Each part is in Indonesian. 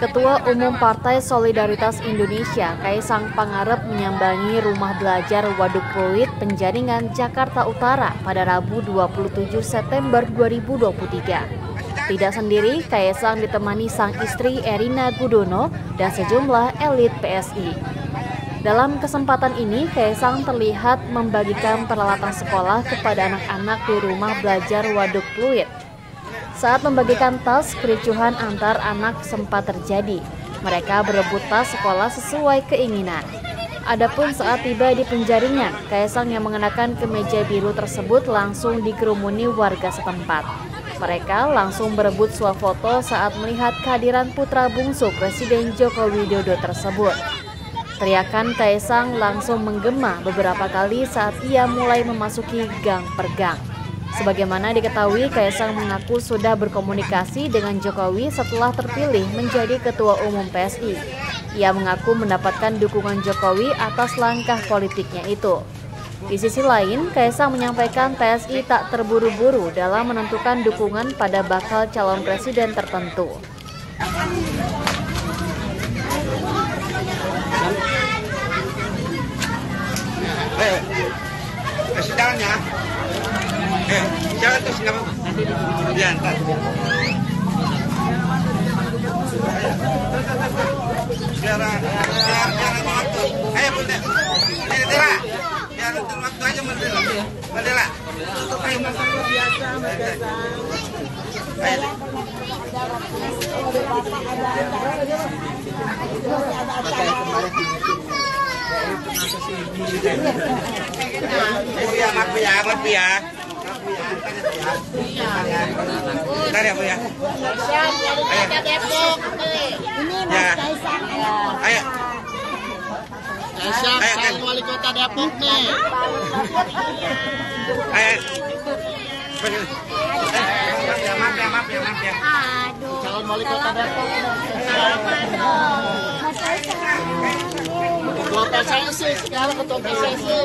Ketua Umum Partai Solidaritas Indonesia, Kaesang Pangarep, menyambangi Rumah Belajar Waduk Pluit, Penjaringan, Jakarta Utara pada Rabu 27 September 2023. Tidak sendiri, Kaesang ditemani sang istri Erina Gudono dan sejumlah elit PSI. Dalam kesempatan ini, Kaesang terlihat membagikan peralatan sekolah kepada anak-anak di Rumah Belajar Waduk Pluit. Saat membagikan tas, kericuhan antar anak sempat terjadi. Mereka berebut tas sekolah sesuai keinginan. Adapun saat tiba di Penjaringan, Kaesang yang mengenakan kemeja biru tersebut langsung dikerumuni warga setempat. Mereka langsung berebut swafoto saat melihat kehadiran putra bungsu Presiden Joko Widodo tersebut. Teriakan Kaesang langsung menggema beberapa kali saat ia mulai memasuki gang per gang. Sebagaimana diketahui, Kaesang mengaku sudah berkomunikasi dengan Jokowi setelah terpilih menjadi Ketua Umum PSI. Ia mengaku mendapatkan dukungan Jokowi atas langkah politiknya itu. Di sisi lain, Kaesang menyampaikan PSI tak terburu-buru dalam menentukan dukungan pada bakal calon presiden tertentu. Jangan terus nggak apa-apa. Diantar. Biar waktu. Ayo bunda. Berdela. Biar atur waktu aja berdela. Berdela. Tutup ayo masuk biasa. Ayo. Iya, aku ya, aku ya. Bentar ya, Bu ya. Ayo. Kaesang Wali Kota Depok nih. Ayo. Maaf ya. Aduh. Calon Wali Kota Depok. Ketua PSSI sekarang ketua PSSI.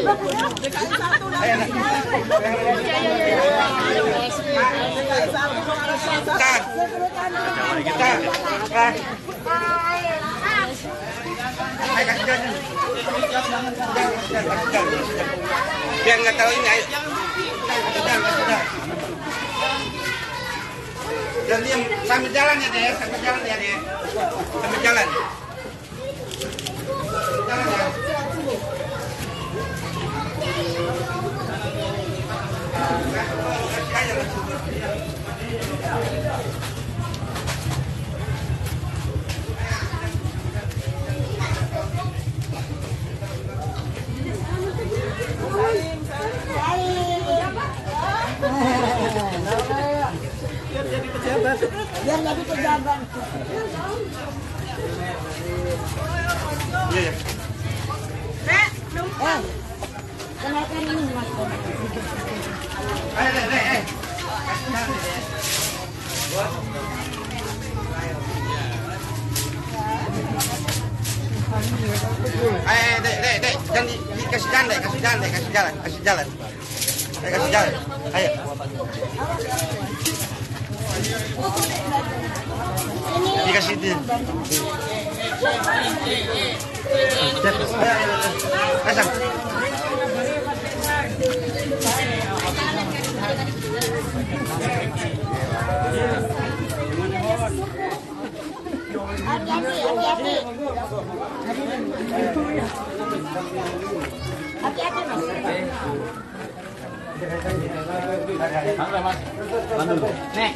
Biar nggak tahu ini. Ayo. Dan dia sambil jalan ya deh. Sambil jalan. Biar jadi pejabat. Iya. Rek, numpang. Kenapa ini Mas? Ayo. Dek. Kasih jalan. Ayo. Dikasih dia. Kasih. Nek,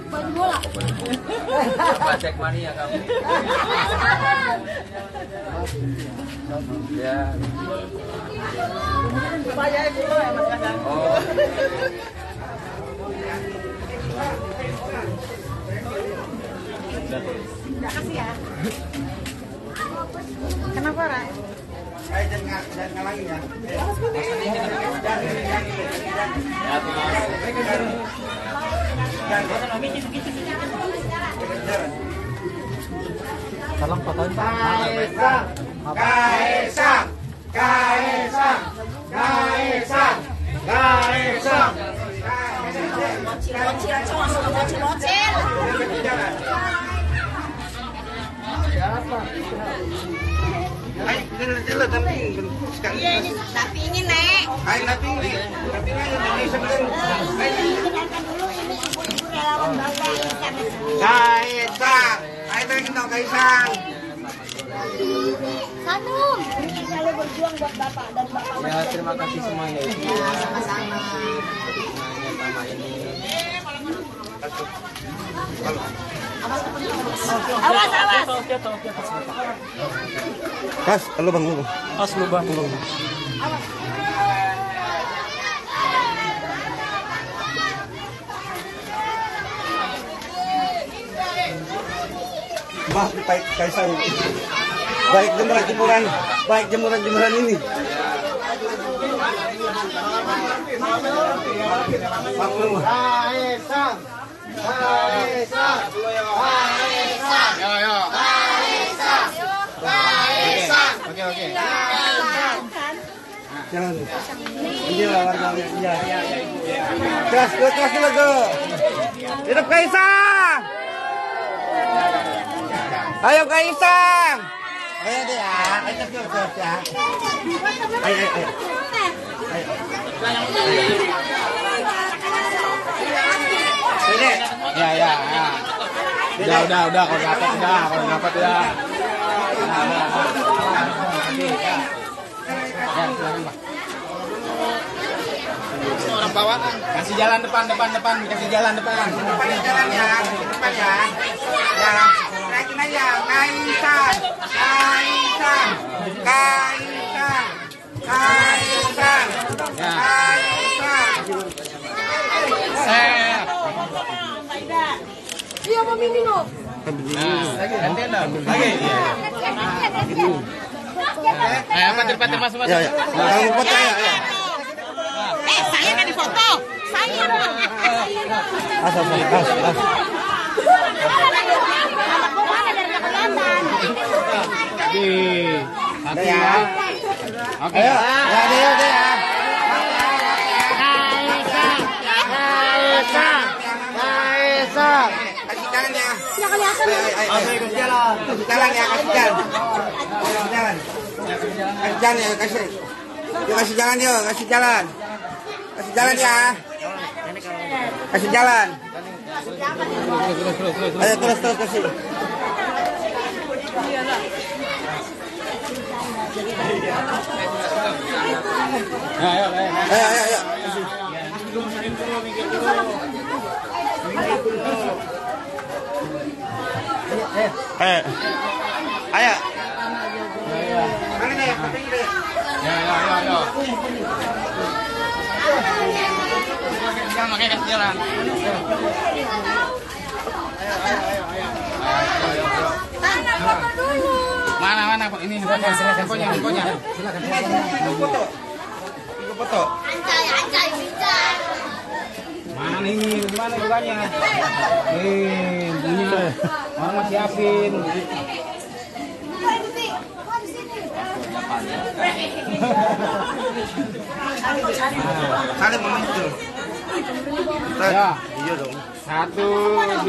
Baju bola. Bajak mania kamu. Ya. Bayar dulu emang kadang. Oh. Terima kasih ya. Kenapa, Ra? Tapi ini Nek. Ayo berjuang buat Bapak dan Bapak. Ya, terima kasih semuanya. Ya, sama-sama. Sama ini. Awas. Kas, lu bangun. Kas lu bangun. Awas. Bah, baik Kaesang. Baik jemuran-jemuran. Baik jemuran-jemuran ini. Oke. Jalan. Inilah warga-warga. Keras dulu. Hidup Kaesang. Ayo Kaesang. Ayo deh ya. Ayo. Ya. Udah kalau dapat ya. Orang bawah kasih jalan depan, kasih jalan depan. Depan ya. Naikin aja, Kaesang. Pantir masuk. Ya. Saya enggak difoto. Saya. Asal. Oke. Ya. Kaesang. Kasih jalan. Ayo terus kasih. Ayo. Ayo. Mana Pak ini handphonenya. Silakan foto. Anjay. Mana bukannya? Punya. Orang masih siapin. Ya. 1, 2, 3.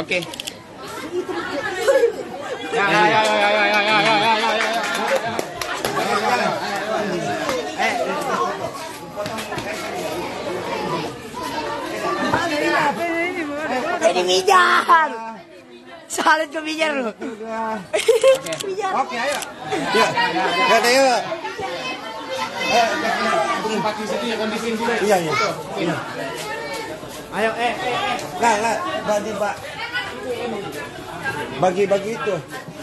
Oke. Ya. Ini mijar. Salin ke mijar lu. Oke, ayo. Yuk. Tempat di situ ya kondisiin dulu. Iya. Ayo, Lah, bagi itu.